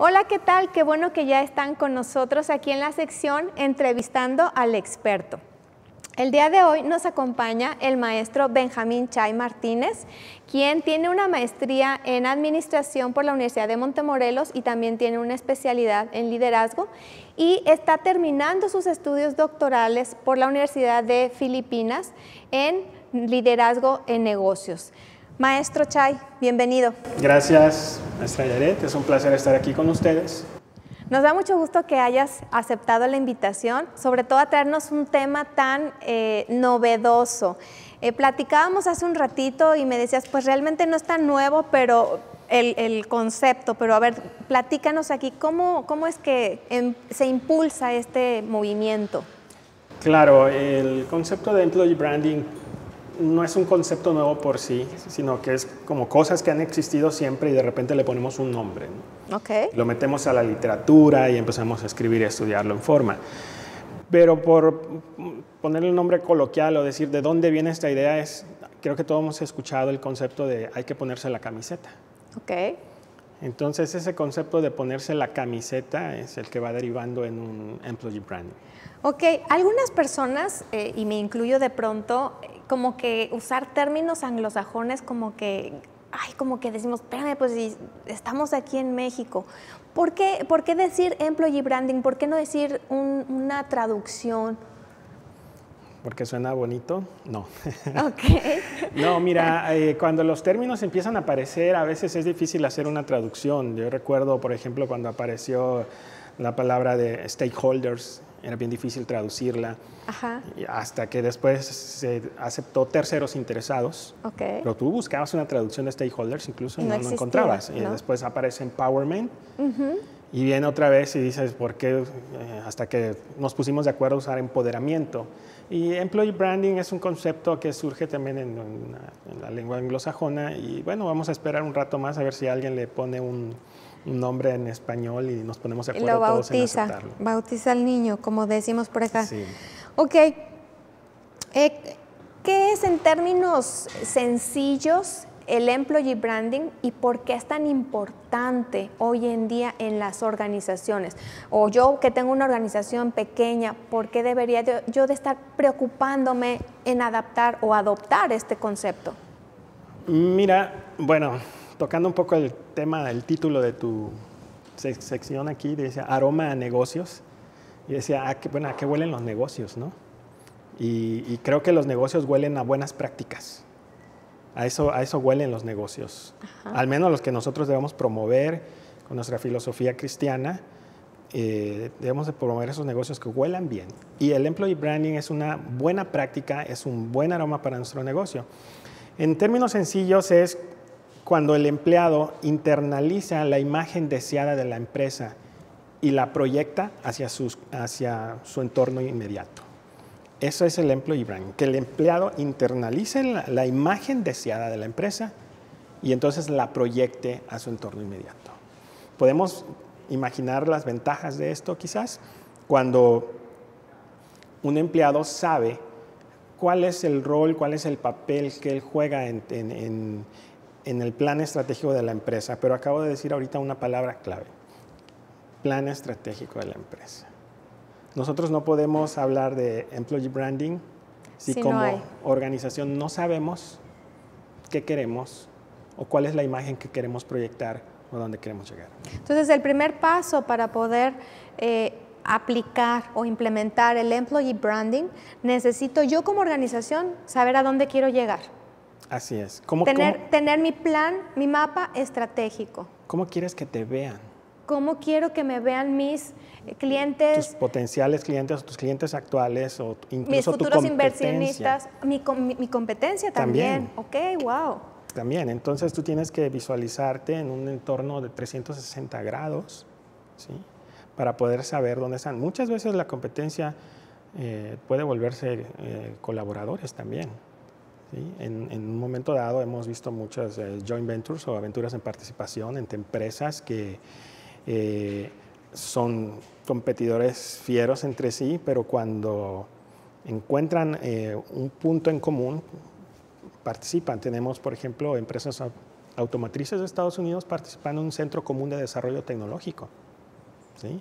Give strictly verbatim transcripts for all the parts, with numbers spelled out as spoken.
Hola, ¿qué tal? Qué bueno que ya están con nosotros aquí en la sección Entrevistando al Experto. El día de hoy nos acompaña el maestro Benjamín Chay Martínez, quien tiene una maestría en Administración por la Universidad de Montemorelos y también tiene una especialidad en Liderazgo y está terminando sus estudios doctorales por la Universidad de Filipinas en Liderazgo en Negocios. Maestro Chay, bienvenido. Gracias, maestra Yaret. Es un placer estar aquí con ustedes. Nos da mucho gusto que hayas aceptado la invitación, sobre todo a traernos un tema tan eh, novedoso. Eh, platicábamos hace un ratito y me decías, pues realmente no es tan nuevo pero el, el concepto, pero a ver, platícanos aquí, ¿cómo, cómo es que em, se impulsa este movimiento? Claro, el concepto de Employee Branding no es un concepto nuevo por sí, sino que es como cosas que han existido siempre y de repente le ponemos un nombre, ¿no? Okay. Lo metemos a la literatura y empezamos a escribir y a estudiarlo en forma. Pero por ponerle un nombre coloquial o decir de dónde viene esta idea, es, creo que todos hemos escuchado el concepto de hay que ponerse la camiseta. Okay. Entonces ese concepto de ponerse la camiseta es el que va derivando en un employee branding. Ok, algunas personas, eh, y me incluyo de pronto, como que usar términos anglosajones como que, ay, como que decimos, espérame, pues si estamos aquí en México. ¿Por qué, por qué decir employee branding? ¿Por qué no decir un, una traducción? ¿Porque suena bonito? No. Okay. No, mira, eh, cuando los términos empiezan a aparecer, a veces es difícil hacer una traducción. Yo recuerdo, por ejemplo, cuando apareció la palabra de stakeholders, era bien difícil traducirla. Ajá. Hasta que después se aceptó terceros interesados. Okay. Pero tú buscabas una traducción de stakeholders incluso y no, no, existía, no encontrabas. ¿No? Y después aparece empowerment. Uh-huh. Y viene otra vez y dices, ¿por qué? Eh, hasta que nos pusimos de acuerdo a usar empoderamiento. Y employee branding es un concepto que surge también en, en, la, en la lengua anglosajona. Y bueno, vamos a esperar un rato más a ver si alguien le pone un, un nombre en español y nos ponemos de acuerdo bautiza, todos en aceptarlo. Bautiza al niño, como decimos por acá. Sí. Ok. Eh, ¿Qué es en términos sencillos el employee branding y por qué es tan importante hoy en día en las organizaciones? O yo que tengo una organización pequeña, ¿por qué debería yo, yo de estar preocupándome en adaptar o adoptar este concepto? Mira, bueno, tocando un poco el tema, el título de tu sec sección aquí, dice Aroma a Negocios. Y decía, ah, que, bueno, ¿a qué huelen los negocios, no? Y, y creo que los negocios huelen a buenas prácticas. A eso, a eso huelen los negocios. Ajá. Al menos los que nosotros debemos promover con nuestra filosofía cristiana, eh, debemos de promover esos negocios que huelan bien. Y el employee branding es una buena práctica, es un buen aroma para nuestro negocio. En términos sencillos es cuando el empleado internaliza la imagen deseada de la empresa y la proyecta hacia, sus, hacia su entorno inmediato. Eso es el employee branding, que el empleado internalice la, la imagen deseada de la empresa y entonces la proyecte a su entorno inmediato. Podemos imaginar las ventajas de esto quizás cuando un empleado sabe cuál es el rol, cuál es el papel que él juega en, en, en, en el plan estratégico de la empresa. Pero acabo de decir ahorita una palabra clave, plan estratégico de la empresa. Nosotros no podemos hablar de employee branding si, si como no organización no sabemos qué queremos o cuál es la imagen que queremos proyectar o dónde queremos llegar. Entonces, el primer paso para poder eh, aplicar o implementar el employee branding, necesito yo como organización saber a dónde quiero llegar. Así es. ¿Cómo, tener, cómo, tener mi plan, mi mapa estratégico. ¿Cómo quieres que te vean? ¿Cómo quiero que me vean mis clientes? Tus potenciales clientes, tus clientes actuales o incluso mis futuros inversionistas, mi, mi, mi competencia también. también. Ok, wow. También, entonces tú tienes que visualizarte en un entorno de trescientos sesenta grados, ¿sí? Para poder saber dónde están. Muchas veces la competencia eh, puede volverse eh, colaboradores también. ¿Sí? En, en un momento dado hemos visto muchas eh, joint ventures o aventuras en participación entre empresas que Eh, son competidores fieros entre sí, pero cuando encuentran eh, un punto en común, participan. Tenemos, por ejemplo, empresas automatrices de Estados Unidos participan en un centro común de desarrollo tecnológico. ¿Sí?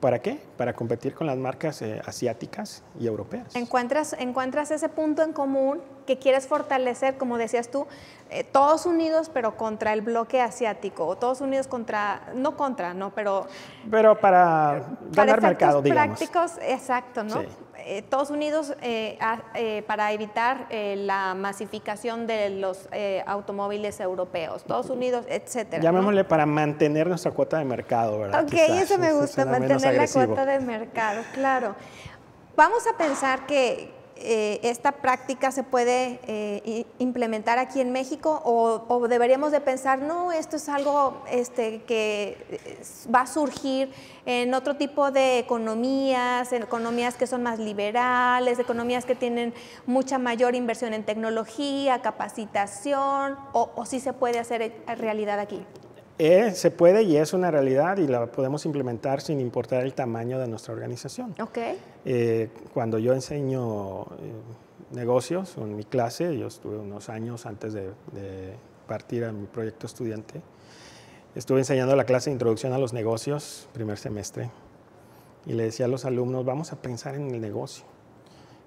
¿Para qué? Para competir con las marcas eh, asiáticas y europeas. Encuentras, encuentras ese punto en común que quieres fortalecer, como decías tú, eh, todos unidos pero contra el bloque asiático, o todos unidos contra, no contra, no, pero... Pero para ganar mercado, digamos. Prácticos, exacto, ¿no? Sí. Eh, todos unidos eh, a, eh, para evitar eh, la masificación de los eh, automóviles europeos, todos unidos, etcétera. Llamémosle, ¿no?, para mantener nuestra cuota de mercado, ¿verdad? Ok, quizás, eso me gusta, eso mantener la cuota de mercado, claro. Vamos a pensar que eh, esta práctica se puede eh, implementar aquí en México, o, o deberíamos de pensar, no, esto es algo este, que va a surgir en otro tipo de economías, en economías que son más liberales, economías que tienen mucha mayor inversión en tecnología, capacitación, o, o sí se puede hacer realidad aquí. Eh, se puede y es una realidad y la podemos implementar sin importar el tamaño de nuestra organización. Okay. Eh, cuando yo enseño eh, negocios en mi clase, yo estuve unos años antes de, de partir a mi proyecto estudiante, estuve enseñando la clase de introducción a los negocios, primer semestre, y le decía a los alumnos, vamos a pensar en el negocio.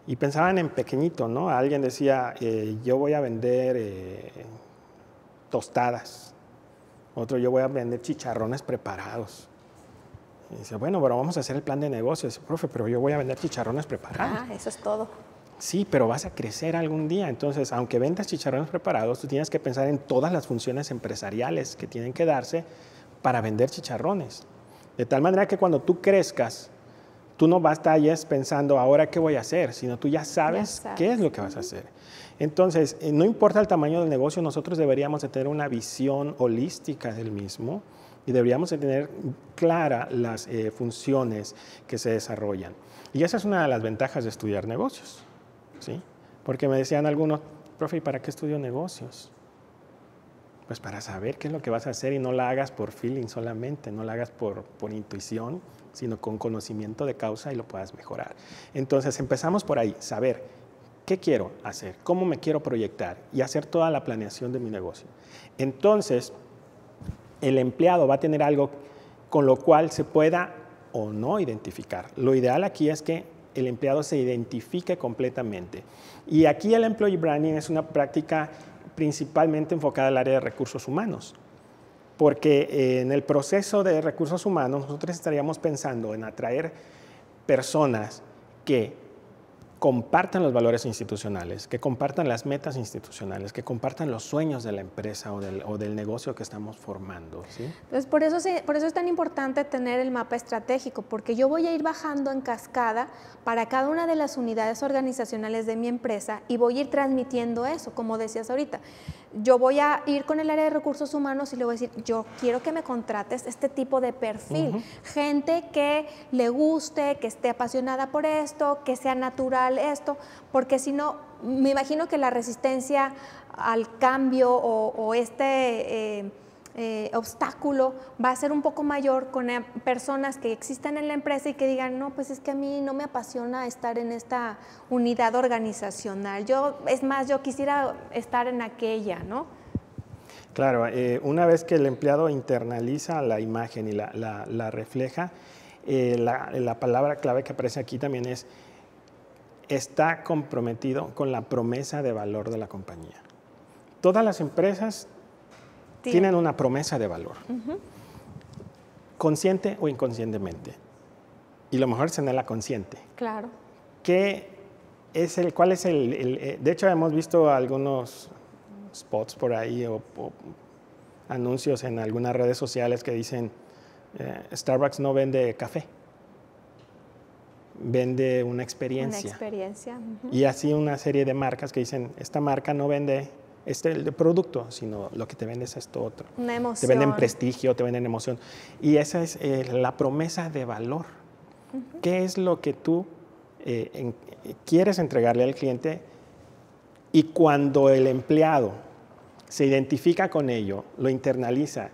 Y pensaban en pequeñito, ¿no? Alguien decía, eh, yo voy a vender eh, tostadas. Otro, yo voy a vender chicharrones preparados. Y dice, bueno, pero vamos a hacer el plan de negocios. Dice, profe, pero yo voy a vender chicharrones preparados. Ah, eso es todo. Sí, pero vas a crecer algún día. Entonces, aunque vendas chicharrones preparados, tú tienes que pensar en todas las funciones empresariales que tienen que darse para vender chicharrones. De tal manera que cuando tú crezcas, tú no batalles pensando, ahora qué voy a hacer, sino tú ya sabes, ya sabes qué es lo que vas a hacer. Entonces, no importa el tamaño del negocio, nosotros deberíamos de tener una visión holística del mismo y deberíamos de tener clara las eh, funciones que se desarrollan. Y esa es una de las ventajas de estudiar negocios, ¿sí? Porque me decían algunos, profe, ¿y para qué estudio negocios? Pues para saber qué es lo que vas a hacer y no la hagas por feeling solamente, no la hagas por, por intuición, sino con conocimiento de causa y lo puedas mejorar. Entonces, empezamos por ahí, saber ¿qué quiero hacer? ¿Cómo me quiero proyectar? Y hacer toda la planeación de mi negocio. Entonces, el empleado va a tener algo con lo cual se pueda o no identificar. Lo ideal aquí es que el empleado se identifique completamente. Y aquí el Employee Branding es una práctica principalmente enfocada al área de recursos humanos. Porque en el proceso de recursos humanos, nosotros estaríamos pensando en atraer personas que compartan los valores institucionales, que compartan las metas institucionales, que compartan los sueños de la empresa o del, o del negocio que estamos formando, ¿sí? Pues por eso, por eso es tan importante tener el mapa estratégico, porque yo voy a ir bajando en cascada para cada una de las unidades organizacionales de mi empresa y voy a ir transmitiendo eso, como decías ahorita. Yo voy a ir con el área de recursos humanos y le voy a decir, yo quiero que me contrates este tipo de perfil. Uh-huh. Gente que le guste, que esté apasionada por esto, que sea natural esto, porque si no, me imagino que la resistencia al cambio o, o este eh, eh, obstáculo va a ser un poco mayor con personas que existan en la empresa y que digan, no, pues es que a mí no me apasiona estar en esta unidad organizacional. Yo, es más, yo quisiera estar en aquella, ¿no? Claro, eh, una vez que el empleado internaliza la imagen y la, la, la refleja, eh, la, la palabra clave que aparece aquí también es está comprometido con la promesa de valor de la compañía. Todas las empresas sí tienen una promesa de valor, uh-huh, consciente o inconscientemente. Y lo mejor es tenerla consciente. Claro. ¿Qué es el, cuál es el, el...? De hecho, hemos visto algunos spots por ahí o, o anuncios en algunas redes sociales que dicen eh, Starbucks no vende café. Vende una experiencia. Una experiencia. Uh-huh. Y así una serie de marcas que dicen, esta marca no vende este el producto, sino lo que te vende es esto otro. Una emoción. Te venden prestigio, te venden emoción. Y esa es eh, la promesa de valor. Uh-huh. ¿Qué es lo que tú eh, en, quieres entregarle al cliente? Y cuando el empleado se identifica con ello, lo internaliza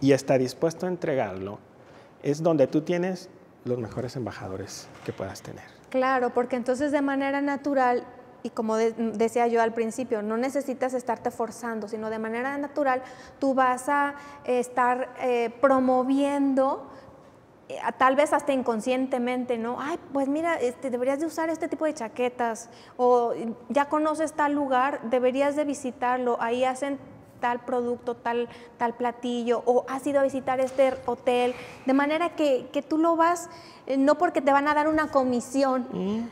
y está dispuesto a entregarlo, es donde tú tienes los mejores embajadores que puedas tener. Claro, porque entonces de manera natural Y como de, decía yo al principio, no necesitas estarte forzando, sino de manera natural tú vas a eh, estar eh, promoviendo, eh, tal vez hasta inconscientemente, ¿no? Ay, pues mira, este, deberías de usar este tipo de chaquetas, o ya conoces tal lugar, deberías de visitarlo, ahí hacen tal producto, tal, tal platillo, o has ido a visitar este hotel, de manera que, que tú lo vas, eh, no porque te van a dar una comisión, mm.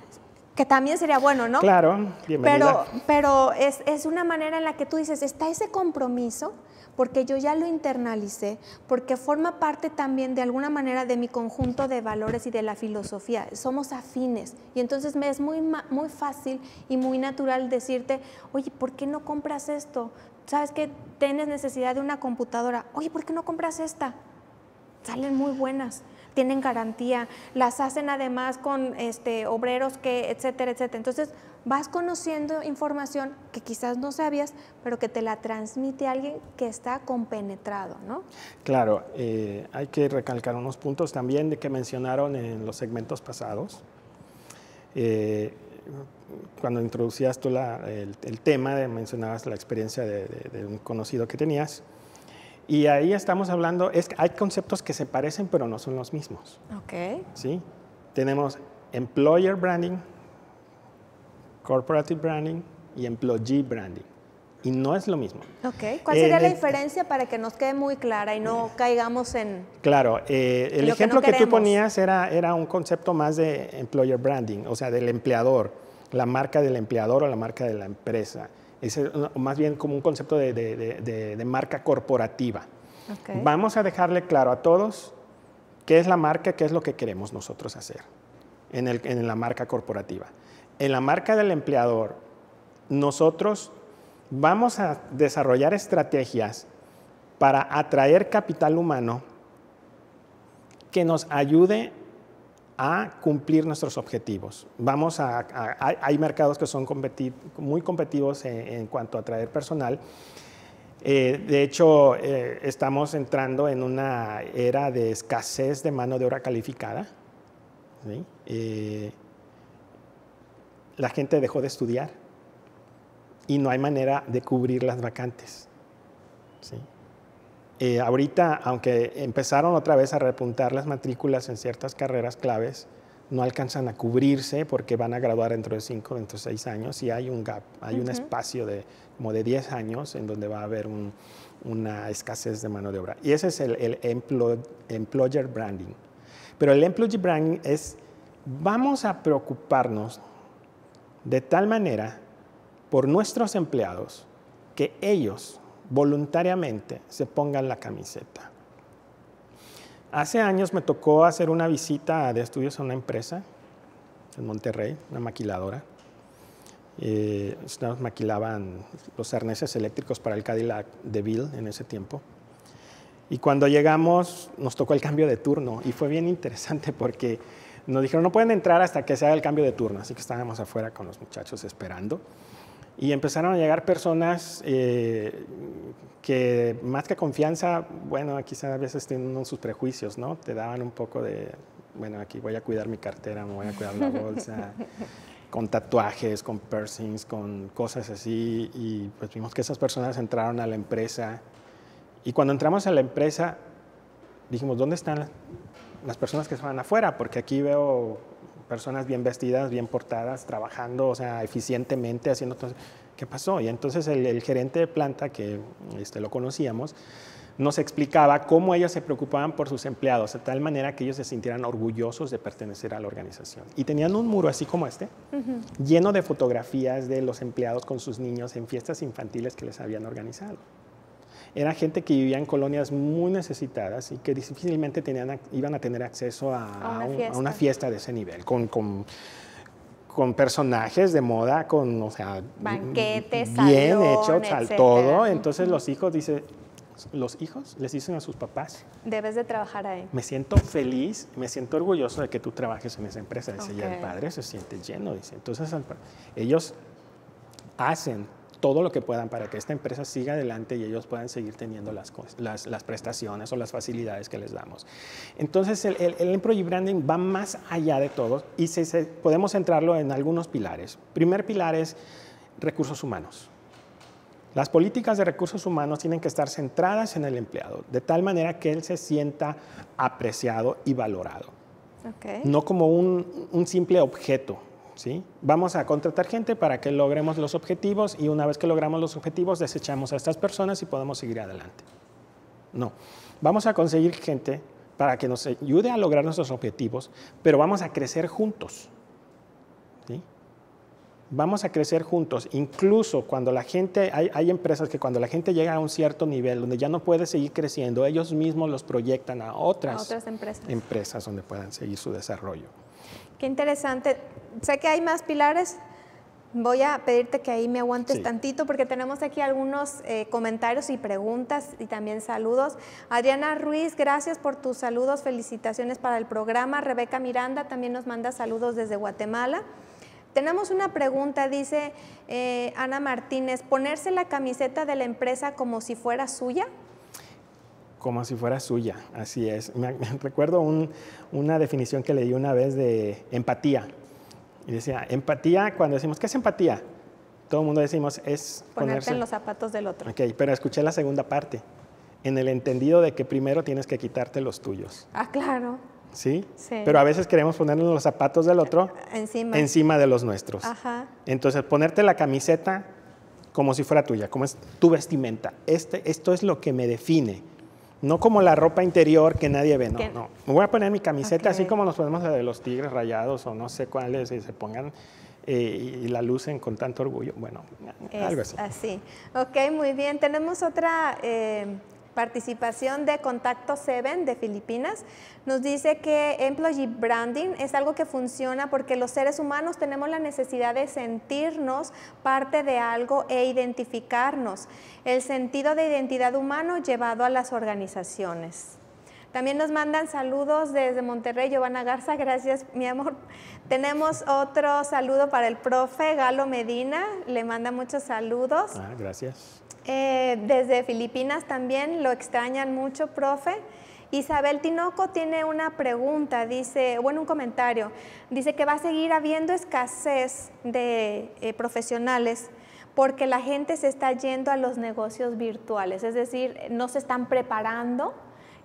que también sería bueno, ¿no? Claro, bienvenida. Pero, pero es, es una manera en la que tú dices, está ese compromiso, porque yo ya lo internalicé, porque forma parte también de alguna manera de mi conjunto de valores y de la filosofía. Somos afines y entonces me es muy, muy fácil y muy natural decirte, oye, ¿por qué no compras esto? ¿Sabes que tienes necesidad de una computadora? Oye, ¿por qué no compras esta? Salen muy buenas, tienen garantía, las hacen además con este, obreros, que, etcétera, etcétera. Entonces, vas conociendo información que quizás no sabías, pero que te la transmite alguien que está compenetrado, ¿no? Claro, eh, hay que recalcar unos puntos también de que mencionaron en los segmentos pasados. Eh, cuando introducías tú la, el, el tema, de, mencionabas la experiencia de, de, de un conocido que tenías. Y ahí estamos hablando, es que hay conceptos que se parecen, pero no son los mismos. Ok. ¿Sí? Tenemos Employer Branding, Corporate Branding y Employee Branding. Y no es lo mismo. Ok. ¿Cuál sería en la el, diferencia para que nos quede muy clara y no eh, caigamos en... Claro. Eh, el ejemplo que, no que tú ponías era, era un concepto más de Employer Branding, o sea, del empleador, la marca del empleador o la marca de la empresa. Es más bien como un concepto de, de, de, de, de marca corporativa. Okay. Vamos a dejarle claro a todos qué es la marca, qué es lo que queremos nosotros hacer en, el, en la marca corporativa. En la marca del empleador, nosotros vamos a desarrollar estrategias para atraer capital humano que nos ayude a cumplir nuestros objetivos. Vamos a, a, a hay mercados que son competi muy competitivos en, en cuanto a atraer personal. Eh, de hecho, eh, estamos entrando en una era de escasez de mano de obra calificada. ¿Sí? Eh, la gente dejó de estudiar y no hay manera de cubrir las vacantes. ¿Sí? Eh, ahorita, aunque empezaron otra vez a repuntar las matrículas en ciertas carreras claves, no alcanzan a cubrirse porque van a graduar dentro de cinco, dentro de seis años y hay un gap, hay uh-huh. un espacio de como de diez años en donde va a haber un, una escasez de mano de obra. Y ese es el, el emplo, employer branding. Pero el employee branding es, vamos a preocuparnos de tal manera por nuestros empleados que ellos voluntariamente se pongan la camiseta. Hace años me tocó hacer una visita de estudios a una empresa en Monterrey, una maquiladora. Eh, nos maquilaban los arneses eléctricos para el Cadillac DeVille en ese tiempo. Y cuando llegamos nos tocó el cambio de turno y fue bien interesante porque nos dijeron no pueden entrar hasta que se haga el cambio de turno, así que estábamos afuera con los muchachos esperando. Y empezaron a llegar personas eh, que más que confianza, bueno, quizás a veces tienen sus prejuicios, ¿no? Te daban un poco de, bueno, aquí voy a cuidar mi cartera, me voy a cuidar la bolsa, con tatuajes, con piercings, con cosas así. Y pues vimos que esas personas entraron a la empresa. Y cuando entramos a la empresa, dijimos, ¿dónde están las personas que estaban afuera? Porque aquí veo personas bien vestidas, bien portadas, trabajando, o sea, eficientemente, haciendo todo. ¿Qué pasó? Y entonces el, el gerente de planta, que este, lo conocíamos, nos explicaba cómo ellos se preocupaban por sus empleados, de tal manera que ellos se sintieran orgullosos de pertenecer a la organización. Y tenían un muro así como este, uh-huh. lleno de fotografías de los empleados con sus niños en fiestas infantiles que les habían organizado. Era gente que vivía en colonias muy necesitadas y que difícilmente tenían, iban a tener acceso a, a, una, un, fiesta. a una fiesta de ese nivel, con, con, con personajes de moda, con, o sea, banquetes, bien hechos, todo. Entonces los hijos, dice, los hijos les dicen a sus papás, debes de trabajar ahí. Me siento feliz, me siento orgulloso de que tú trabajes en esa empresa. Dice, okay. Ya el padre se siente lleno, dice. Entonces ellos hacen todo lo que puedan para que esta empresa siga adelante y ellos puedan seguir teniendo las, las, las prestaciones o las facilidades que les damos. Entonces, el, el, el Employee Branding va más allá de todo y se, se, podemos centrarlo en algunos pilares. Primer pilar es recursos humanos. Las políticas de recursos humanos tienen que estar centradas en el empleado, de tal manera que él se sienta apreciado y valorado. Okay. No como un, un simple objeto, ¿sí? Vamos a contratar gente para que logremos los objetivos y una vez que logramos los objetivos desechamos a estas personas y podamos seguir adelante. No, vamos a conseguir gente para que nos ayude a lograr nuestros objetivos, pero vamos a crecer juntos, ¿sí? Vamos a crecer juntos, incluso cuando la gente, hay, hay empresas que cuando la gente llega a un cierto nivel donde ya no puede seguir creciendo, ellos mismos los proyectan a otras, a otras empresas. empresas donde puedan seguir su desarrollo. Qué interesante. Sé que hay más pilares, voy a pedirte que ahí me aguantes sí. tantito porque tenemos aquí algunos eh, comentarios y preguntas y también saludos. Adriana Ruiz, gracias por tus saludos, felicitaciones para el programa. Rebeca Miranda también nos manda saludos desde Guatemala. Tenemos una pregunta, dice eh, Ana Martínez, ¿ponerse la camiseta de la empresa como si fuera suya? Como si fuera suya, así es. Me, me recuerdo un, una definición que leí una vez de empatía. Y decía, empatía, cuando decimos, ¿qué es empatía? Todo el mundo decimos, es ponerte ponerse... en los zapatos del otro. Ok, pero escuché la segunda parte, en el entendido de que primero tienes que quitarte los tuyos. Ah, claro. ¿Sí? Sí. Pero a veces queremos ponernos los zapatos del otro encima, encima de los nuestros. Ajá. Entonces, ponerte la camiseta como si fuera tuya, como es tu vestimenta. Este, esto es lo que me define. No como la ropa interior que nadie ve. No, ¿Qué? no. Me voy a poner mi camiseta, okay. así como nos ponemos la de los Tigres Rayados o no sé cuáles, y se pongan eh, y la lucen con tanto orgullo. Bueno, es algo así. así. Ok, muy bien. Tenemos otra... Eh... participación de Contacto Seven de Filipinas. Nos dice que Employee Branding es algo que funciona porque los seres humanos tenemos la necesidad de sentirnos parte de algo e identificarnos. El sentido de identidad humano llevado a las organizaciones. También nos mandan saludos desde Monterrey, Giovanna Garza, gracias mi amor. Tenemos otro saludo para el profe Galo Medina, le manda muchos saludos. Ah, gracias. Eh, desde Filipinas también, lo extrañan mucho, profe. Isabel Tinoco tiene una pregunta, dice, bueno, un comentario. Dice que va a seguir habiendo escasez de eh, profesionales porque la gente se está yendo a los negocios virtuales. Es decir, no se están preparando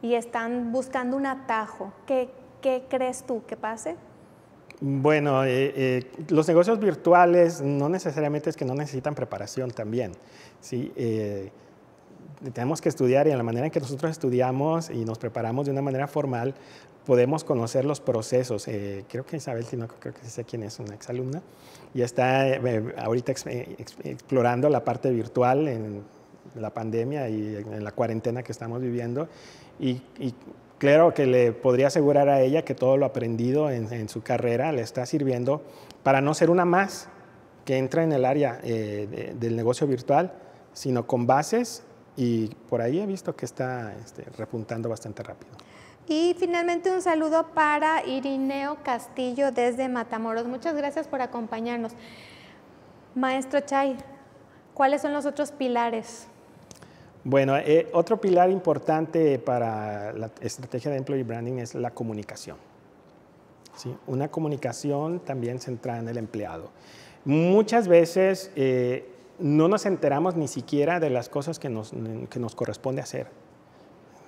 y están buscando un atajo. ¿Qué, qué crees tú que pase? Bueno, eh, eh, los negocios virtuales no necesariamente es que no necesitan preparación también, ¿sí? Eh, tenemos que estudiar y en la manera en que nosotros estudiamos y nos preparamos de una manera formal, podemos conocer los procesos. Eh, creo que Isabel Tinoco, creo que sé quién es, una exalumna, y está eh, ahorita ex, ex, explorando la parte virtual en la pandemia y en la cuarentena que estamos viviendo y, y claro que le podría asegurar a ella que todo lo aprendido en, en su carrera le está sirviendo para no ser una más que entra en el área eh, de, del negocio virtual, sino con bases y por ahí he visto que está este, repuntando bastante rápido. Y finalmente un saludo para Irineo Castillo desde Matamoros. Muchas gracias por acompañarnos. Maestro Chay, ¿cuáles son los otros pilares? Bueno, eh, otro pilar importante para la estrategia de Employee Branding es la comunicación, ¿sí? Una comunicación también centrada en el empleado. Muchas veces eh, no nos enteramos ni siquiera de las cosas que nos, que nos corresponde hacer.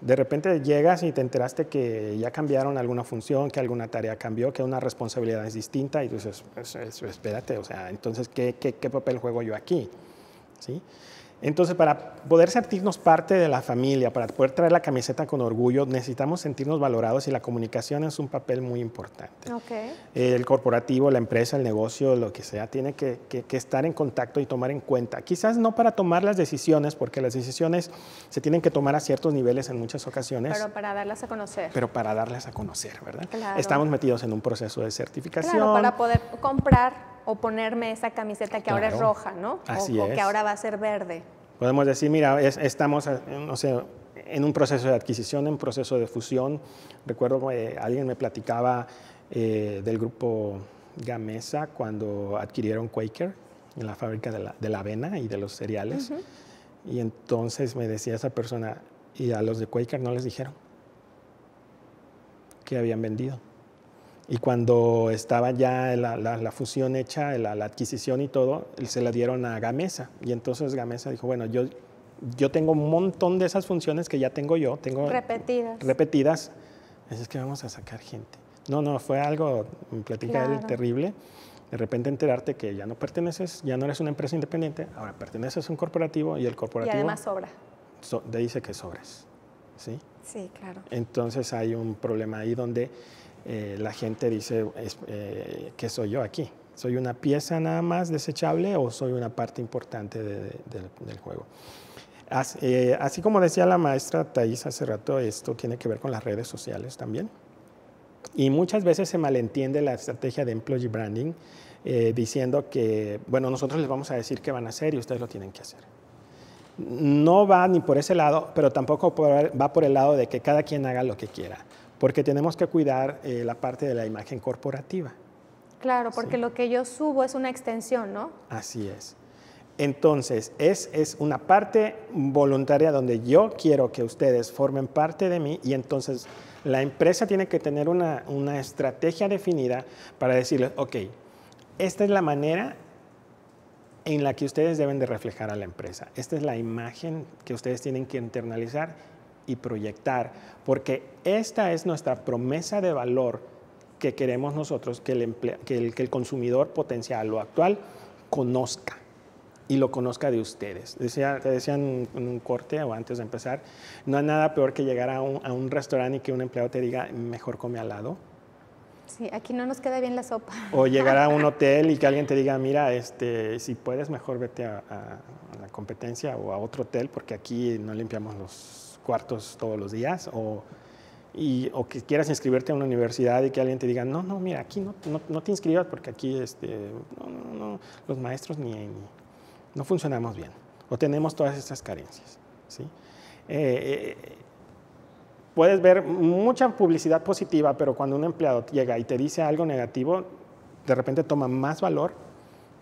De repente llegas y te enteraste que ya cambiaron alguna función, que alguna tarea cambió, que una responsabilidad es distinta y tú dices, pues, espérate, o sea, entonces, ¿qué, qué, qué papel juego yo aquí? ¿Sí? Entonces, para poder sentirnos parte de la familia, para poder traer la camiseta con orgullo, necesitamos sentirnos valorados y la comunicación es un papel muy importante. Okay. El corporativo, la empresa, el negocio, lo que sea, tiene que, que, que estar en contacto y tomar en cuenta. Quizás no para tomar las decisiones, porque las decisiones se tienen que tomar a ciertos niveles en muchas ocasiones. Pero para darlas a conocer. Pero para darlas a conocer, ¿verdad? Claro. Estamos metidos en un proceso de certificación. Claro, para poder comprar o ponerme esa camiseta que claro. ahora es roja, ¿no? Así o, es. O que ahora va a ser verde. Podemos decir, mira, es, estamos no sé, en un proceso de adquisición, en un proceso de fusión. Recuerdo que eh, alguien me platicaba eh, del grupo Gamesa cuando adquirieron Quaker. en la fábrica de la, de la avena y de los cereales. Uh-huh. Y entonces me decía esa persona, y a los de Quaker no les dijeron que habían vendido. Y cuando estaba ya la, la, la fusión hecha, la, la adquisición y todo, se la dieron a Gamesa. Y entonces Gamesa dijo, bueno, yo, yo tengo un montón de esas funciones que ya tengo yo. Tengo repetidas. Repetidas. Es que vamos a sacar gente. No, no, fue algo, me platica él, terrible. De repente enterarte que ya no perteneces, ya no eres una empresa independiente, ahora perteneces a un corporativo y el corporativo... Y además sobra. So, te dice que sobres, ¿sí? Sí, claro. Entonces hay un problema ahí donde eh, la gente dice, es, eh, ¿qué soy yo aquí? ¿Soy una pieza nada más desechable o soy una parte importante de, de, de, del juego? Así, eh, así como decía la maestra Thais hace rato, esto tiene que ver con las redes sociales también. Y muchas veces se malentiende la estrategia de Employee Branding eh, diciendo que, bueno, nosotros les vamos a decir qué van a hacer y ustedes lo tienen que hacer. No va ni por ese lado, pero tampoco por, va por el lado de que cada quien haga lo que quiera, porque tenemos que cuidar eh, la parte de la imagen corporativa. Claro, porque sí, lo que yo subo es una extensión, ¿no? Así es. Entonces, es, es una parte voluntaria donde yo quiero que ustedes formen parte de mí y entonces la empresa tiene que tener una, una estrategia definida para decirles, ok, esta es la manera en la que ustedes deben de reflejar a la empresa. Esta es la imagen que ustedes tienen que internalizar y proyectar, porque esta es nuestra promesa de valor que queremos nosotros que el, que el, que el consumidor potencial o actual conozca. Y lo conozca de ustedes. Decía, te decían en un corte o antes de empezar, no hay nada peor que llegar a un, a un restaurante y que un empleado te diga, mejor come al lado. Sí, aquí no nos queda bien la sopa. O llegar a un hotel y que alguien te diga, mira, este, si puedes mejor vete a, a, a la competencia o a otro hotel porque aquí no limpiamos los cuartos todos los días. O, y, o que quieras inscribirte a una universidad y que alguien te diga, no, no, mira, aquí no, no, no te inscribas porque aquí este, no, no, no, los maestros ni... ni no funcionamos bien o tenemos todas estas carencias, ¿sí? Eh, eh, puedes ver mucha publicidad positiva, pero cuando un empleado llega y te dice algo negativo, de repente toma más valor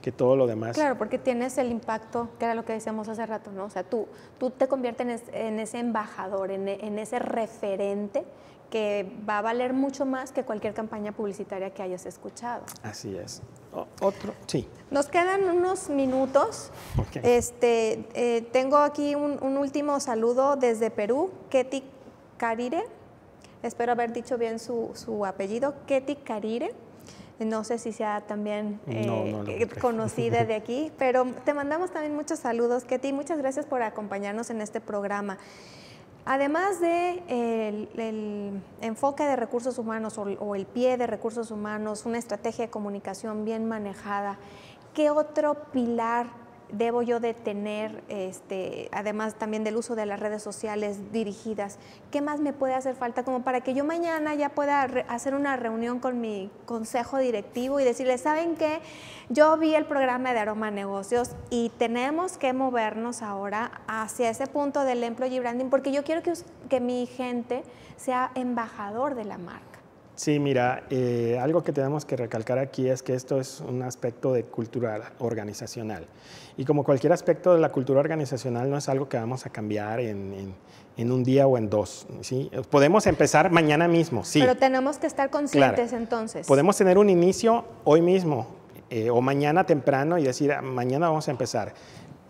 que todo lo demás. Claro, porque tienes el impacto, que era lo que decíamos hace rato, ¿no? O sea, tú, tú te conviertes en, es, en ese embajador, en, en ese referente que va a valer mucho más que cualquier campaña publicitaria que hayas escuchado. Así es. O, otro, sí. Nos quedan unos minutos. Okay. Este, eh, tengo aquí un, un último saludo desde Perú, Ketty Carire. Espero haber dicho bien su, su apellido, Ketty Carire. No sé si sea también eh, no, no, no, no. conocida de aquí, pero te mandamos también muchos saludos, Ketty. Muchas gracias por acompañarnos en este programa. Además del de, eh, el enfoque de recursos humanos o, o el pie de recursos humanos, una estrategia de comunicación bien manejada, ¿qué otro pilar debo yo de tener, este, además también del uso de las redes sociales dirigidas? ¿Qué más me puede hacer falta como para que yo mañana ya pueda hacer una reunión con mi consejo directivo y decirles, ¿saben qué? Yo vi el programa de Aroma a Negocios y tenemos que movernos ahora hacia ese punto del Employee Branding porque yo quiero que, que mi gente sea embajador de la marca. Sí, mira, eh, algo que tenemos que recalcar aquí es que esto es un aspecto de cultura organizacional. Y como cualquier aspecto de la cultura organizacional, no es algo que vamos a cambiar en, en, en un día o en dos, ¿sí? Podemos empezar mañana mismo, sí. Pero tenemos que estar conscientes, claro, entonces. Podemos tener un inicio hoy mismo eh, o mañana temprano y decir, mañana vamos a empezar.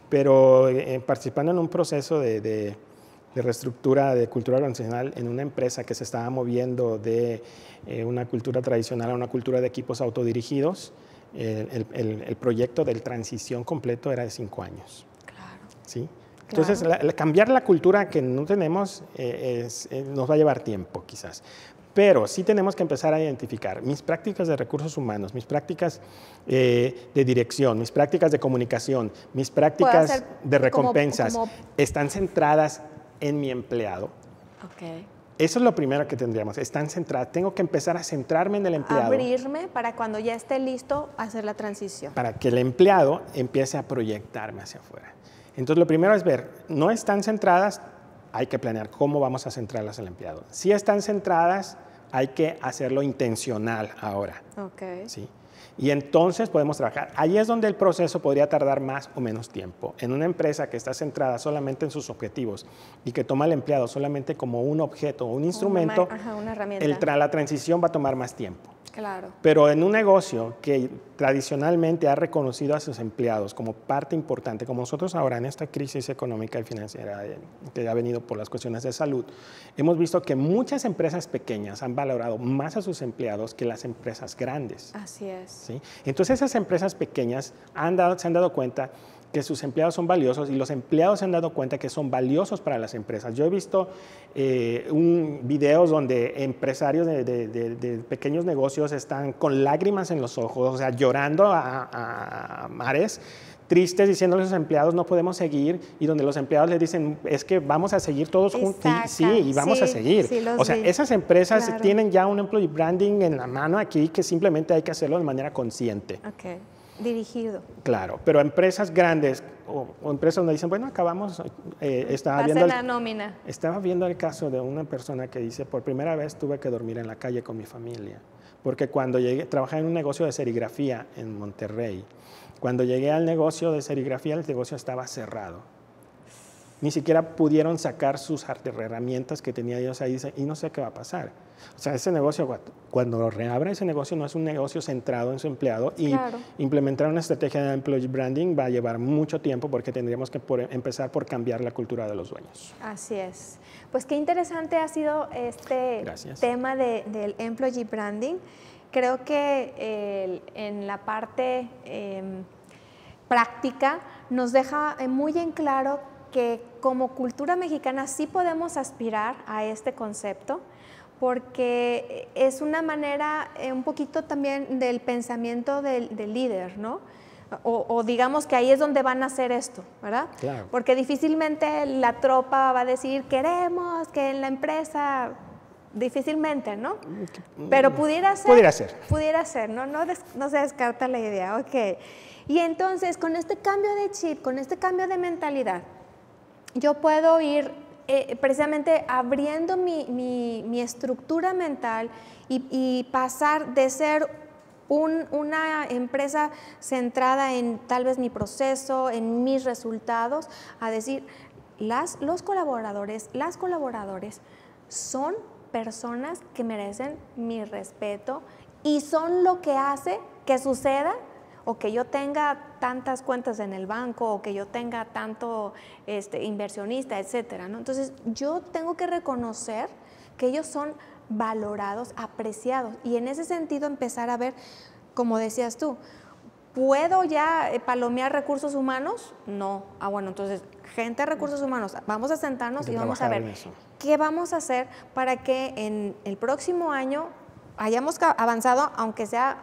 Pero eh, participando en un proceso de... de de reestructura de cultura organizacional en una empresa que se estaba moviendo de eh, una cultura tradicional a una cultura de equipos autodirigidos, eh, el, el, el proyecto de transición completo era de cinco años. Claro. ¿Sí? Entonces, claro. La, la, cambiar la cultura que no tenemos eh, es, eh, nos va a llevar tiempo, quizás. Pero sí tenemos que empezar a identificar mis prácticas de recursos humanos, mis prácticas eh, de dirección, mis prácticas de comunicación, mis prácticas de recompensas, como, como... están centradas en mi empleado. Okay. Eso es lo primero que tendríamos. Están centradas. Tengo que empezar a centrarme en el empleado. Abrirme para cuando ya esté listo hacer la transición. Para que el empleado empiece a proyectarme hacia afuera. Entonces, lo primero es ver, no están centradas, hay que planear cómo vamos a centrarlas al empleado. Si están centradas, hay que hacerlo intencional ahora. Okay. ¿Sí? Y entonces podemos trabajar. Ahí es donde el proceso podría tardar más o menos tiempo. En una empresa que está centrada solamente en sus objetivos y que toma al empleado solamente como un objeto o un instrumento, una, ajá, una herramienta. El tra la transición va a tomar más tiempo. Claro. Pero en un negocio que tradicionalmente ha reconocido a sus empleados como parte importante, como nosotros ahora en esta crisis económica y financiera que ha venido por las cuestiones de salud, hemos visto que muchas empresas pequeñas han valorado más a sus empleados que las empresas grandes. Así es. ¿Sí? Entonces esas empresas pequeñas han dado, se han dado cuenta que sus empleados son valiosos y los empleados se han dado cuenta que son valiosos para las empresas. Yo he visto eh, un, videos donde empresarios de, de, de, de pequeños negocios están con lágrimas en los ojos, o sea, llorando a, a mares, tristes, diciéndole a sus empleados no podemos seguir, y donde los empleados les dicen es que vamos a seguir todos juntos, sí, y vamos sí, a seguir. Sí, o sea, vi. esas empresas claro. tienen ya un employee branding en la mano aquí que simplemente hay que hacerlo de manera consciente. Okay. Dirigido. Claro, pero empresas grandes o, o empresas donde dicen, bueno, acabamos, eh, estaba viendo el, la nómina. Estaba viendo el caso de una persona que dice, por primera vez tuve que dormir en la calle con mi familia, porque cuando llegué, trabajaba en un negocio de serigrafía en Monterrey, cuando llegué al negocio de serigrafía, el negocio estaba cerrado. Ni siquiera pudieron sacar sus herramientas que tenían ellos ahí y no sé qué va a pasar. O sea, ese negocio, cuando lo reabra ese negocio, no es un negocio centrado en su empleado y claro. implementar una estrategia de employee branding va a llevar mucho tiempo porque tendríamos que por, empezar por cambiar la cultura de los dueños. Así es. Pues qué interesante ha sido este Gracias. tema de, del employee branding. Creo que eh, en la parte eh, práctica nos deja muy en claro que como cultura mexicana sí podemos aspirar a este concepto porque es una manera eh, un poquito también del pensamiento del, del líder, ¿no? O, o digamos que ahí es donde van a hacer esto, ¿verdad? Claro. Porque difícilmente la tropa va a decir queremos que en la empresa, difícilmente, ¿no? Pero pudiera ser. Pudiera ser. Pudiera ser, ¿no? No, des, no se descarta la idea, ok. Y entonces con este cambio de chip, con este cambio de mentalidad, yo puedo ir eh, precisamente abriendo mi, mi, mi estructura mental y, y pasar de ser un, una empresa centrada en tal vez mi proceso, en mis resultados, a decir, las, los colaboradores, las colaboradoras son personas que merecen mi respeto y son lo que hace que suceda o que yo tenga tantas cuentas en el banco, o que yo tenga tanto este, inversionista, etcétera, ¿no? Entonces, yo tengo que reconocer que ellos son valorados, apreciados, y en ese sentido empezar a ver, como decías tú, ¿puedo ya palomear recursos humanos? No. Ah, bueno, entonces, gente de recursos humanos, vamos a sentarnos y vamos a ver qué vamos a hacer para que en el próximo año hayamos avanzado, aunque sea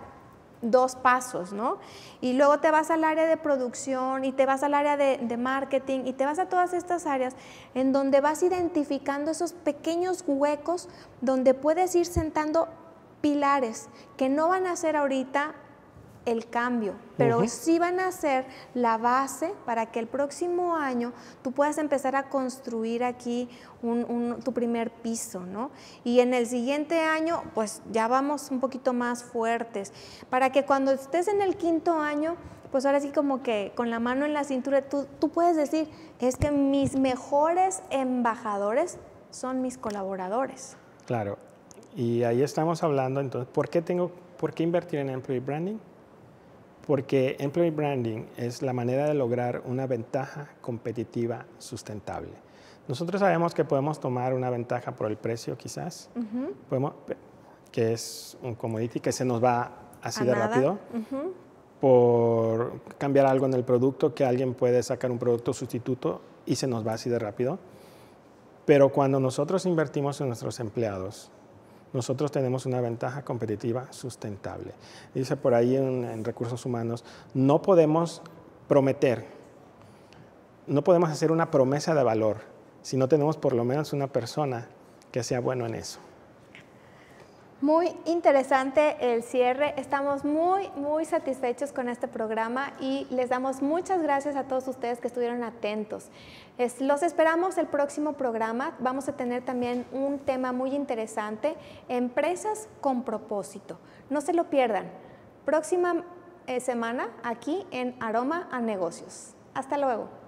dos pasos, ¿no? Y luego te vas al área de producción y te vas al área de, de marketing y te vas a todas estas áreas en donde vas identificando esos pequeños huecos donde puedes ir sentando pilares que no van a ser ahorita el cambio, pero uh-huh. sí van a ser la base para que el próximo año tú puedas empezar a construir aquí un, un, tu primer piso, ¿no? Y en el siguiente año, pues ya vamos un poquito más fuertes, para que cuando estés en el quinto año, pues ahora sí como que con la mano en la cintura, tú, tú puedes decir, es que mis mejores embajadores son mis colaboradores. Claro, y ahí estamos hablando, entonces, ¿por qué tengo, por qué invertir en Employee Branding? Porque Employee Branding es la manera de lograr una ventaja competitiva sustentable. Nosotros sabemos que podemos tomar una ventaja por el precio, quizás, uh-huh. podemos, que es un commodity que se nos va así de rápido, uh-huh. por cambiar algo en el producto, que alguien puede sacar un producto sustituto y se nos va así de rápido. Pero cuando nosotros invertimos en nuestros empleados, nosotros tenemos una ventaja competitiva sustentable. Dice por ahí en, en recursos humanos, no podemos prometer, no podemos hacer una promesa de valor si no tenemos por lo menos una persona que sea bueno en eso. Muy interesante el cierre. Estamos muy, muy satisfechos con este programa y les damos muchas gracias a todos ustedes que estuvieron atentos. Es, los esperamos el próximo programa. Vamos a tener también un tema muy interesante, empresas con propósito. No se lo pierdan. próxima eh, semana aquí en Aroma a Negocios. Hasta luego.